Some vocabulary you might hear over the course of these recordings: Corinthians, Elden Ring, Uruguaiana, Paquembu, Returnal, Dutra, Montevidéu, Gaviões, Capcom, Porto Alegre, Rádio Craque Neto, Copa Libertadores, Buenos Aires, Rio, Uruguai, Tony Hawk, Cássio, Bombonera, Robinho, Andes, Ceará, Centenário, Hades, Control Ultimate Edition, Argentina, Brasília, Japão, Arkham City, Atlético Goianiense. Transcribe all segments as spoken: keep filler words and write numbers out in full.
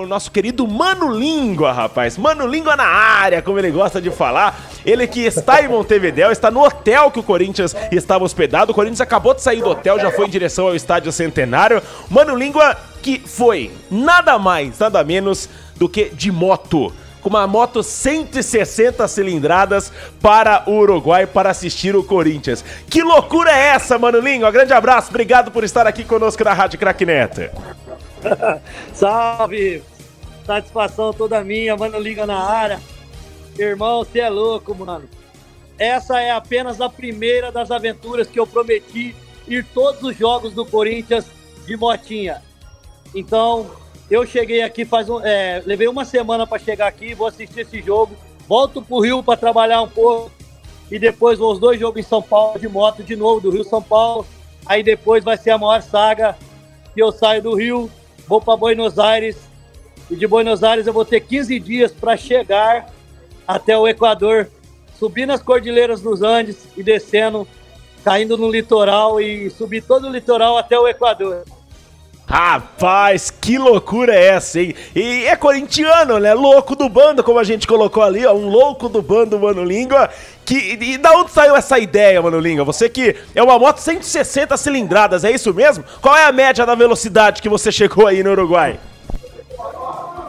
o nosso querido Mano Língua, rapaz. Mano Língua na área, como ele gosta de falar. Ele que está em Montevidéu, está no hotel que o Corinthians estava hospedado. O Corinthians acabou de sair do hotel, já foi em direção ao estádio Centenário. Mano Língua que foi nada mais, nada menos do que de moto. Com uma moto cento e sessenta cilindradas para o Uruguai para assistir o Corinthians. Que loucura é essa, Mano Língua? Um grande abraço, obrigado por estar aqui conosco na Rádio Craque Neto. Salve! Satisfação toda minha, Mano Língua na área. Irmão, você é louco, mano. Essa é apenas a primeira das aventuras que eu prometi ir todos os jogos do Corinthians de motinha. Então, eu cheguei aqui, faz um, é, levei uma semana para chegar aqui, vou assistir esse jogo, volto pro Rio para trabalhar um pouco e depois vou os dois jogos em São Paulo de moto de novo, do Rio-São Paulo. Aí depois vai ser a maior saga que eu saio do Rio, vou para Buenos Aires e de Buenos Aires eu vou ter quinze dias para chegar até o Equador, subindo as cordilheiras dos Andes e descendo, caindo no litoral e subir todo o litoral até o Equador. Rapaz, que loucura é essa, hein? E é corintiano, né? Louco do bando, como a gente colocou ali, ó. Um louco do bando, Mano Língua. Que, e, e da onde saiu essa ideia, Mano Língua? Você que é uma moto cento e sessenta cilindradas, é isso mesmo? Qual é a média da velocidade que você chegou aí no Uruguai?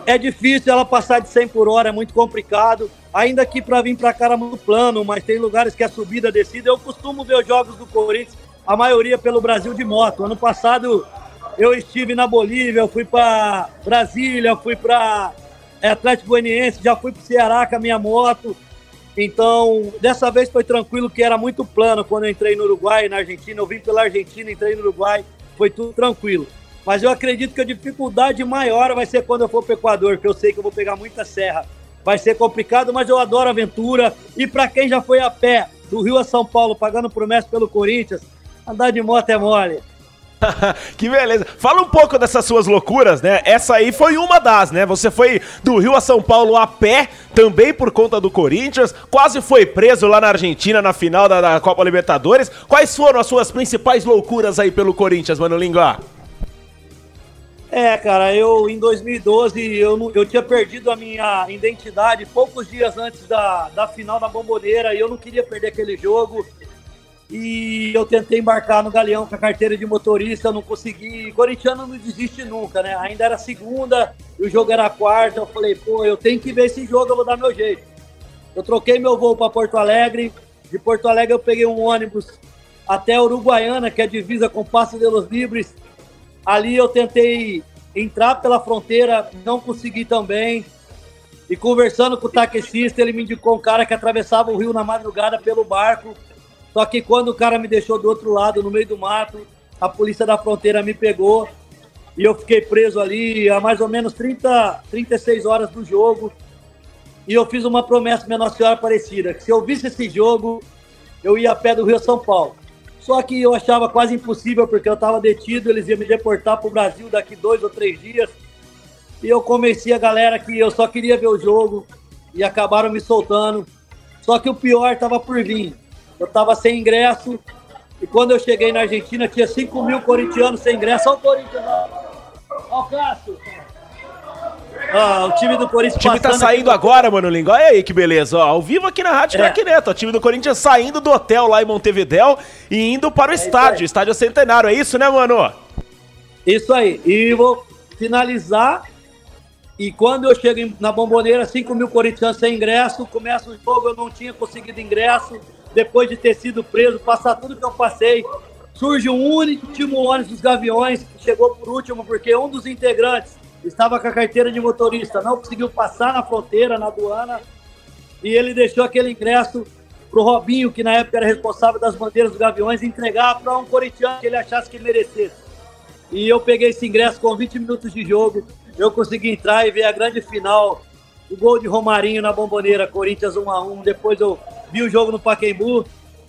É difícil ela passar de cem por hora, é muito complicado. Ainda que pra vir pra cá era muito plano, mas tem lugares que a subida, a descida. Eu costumo ver os jogos do Corinthians, a maioria pelo Brasil de moto. Ano passado... eu estive na Bolívia, eu fui para Brasília, eu fui para Atlético Goianiense, já fui para o Ceará com a minha moto. Então, dessa vez foi tranquilo, que era muito plano quando eu entrei no Uruguai, na Argentina. Eu vim pela Argentina, entrei no Uruguai, foi tudo tranquilo. Mas eu acredito que a dificuldade maior vai ser quando eu for para o Equador, que eu sei que eu vou pegar muita serra. Vai ser complicado, mas eu adoro aventura. E para quem já foi a pé do Rio a São Paulo, pagando promessa pelo Corinthians, andar de moto é mole. Que beleza. Fala um pouco dessas suas loucuras, né? Essa aí foi uma das, né? Você foi do Rio a São Paulo a pé, também por conta do Corinthians, quase foi preso lá na Argentina na final da, da Copa Libertadores. Quais foram as suas principais loucuras aí pelo Corinthians, Mano Língua? É, cara, eu em dois mil e doze eu, não, eu tinha perdido a minha identidade poucos dias antes da, da final da Bombonera e eu não queria perder aquele jogo. E eu tentei embarcar no Galeão com a carteira de motorista, não consegui. Corintiano não desiste nunca, né? Ainda era segunda, e o jogo era quarta. Eu falei, pô, eu tenho que ver esse jogo, eu vou dar meu jeito. Eu troquei meu voo para Porto Alegre. De Porto Alegre eu peguei um ônibus até Uruguaiana, que é a divisa com Passo de los Libres. Ali eu tentei entrar pela fronteira, não consegui também. E conversando com o taxista, ele me indicou um cara que atravessava o rio na madrugada pelo barco. Só que quando o cara me deixou do outro lado, no meio do mato, a polícia da fronteira me pegou e eu fiquei preso ali há mais ou menos trinta, trinta e seis horas do jogo. E eu fiz uma promessa para Nossa Senhora Aparecida, que se eu visse esse jogo, eu ia a pé do Rio a São Paulo. Só que eu achava quase impossível, porque eu estava detido, eles iam me deportar para o Brasil daqui dois ou três dias. E eu convenci a galera que eu só queria ver o jogo e acabaram me soltando. Só que o pior estava por vir. Eu tava sem ingresso e quando eu cheguei na Argentina tinha cinco mil corintianos sem ingresso. Olha o Corinthians, olha o Cássio. Ah, o time do Corinthians. O time tá saindo aqui... agora, Mano Língua. Olha aí que beleza, ó. Ao vivo aqui na Rádio Craque é. Neto. O time do Corinthians saindo do hotel lá em Montevidéu e indo para o é estádio, estádio Centenário. É isso, né, mano? Isso aí. E vou finalizar. E quando eu chego na Bombonera, cinco mil corintianos sem ingresso. Começa o jogo, eu não tinha conseguido ingresso. Depois de ter sido preso, passar tudo que eu passei, surge um último ônibus dos Gaviões, que chegou por último, porque um dos integrantes estava com a carteira de motorista, não conseguiu passar na fronteira, na aduana, e ele deixou aquele ingresso pro Robinho, que na época era responsável das bandeiras dos Gaviões, entregar para um corintiano que ele achasse que merecesse. E eu peguei esse ingresso com vinte minutos de jogo, eu consegui entrar e ver a grande final, o gol de Romarinho na Bombonera, Corinthians um a um, depois eu... vi o jogo no Paquembu,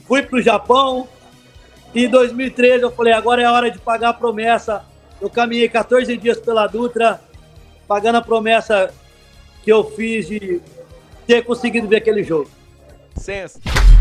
fui pro Japão e em dois mil e treze eu falei, agora é a hora de pagar a promessa. Eu caminhei quatorze dias pela Dutra, pagando a promessa que eu fiz de ter conseguido ver aquele jogo. Sensacional.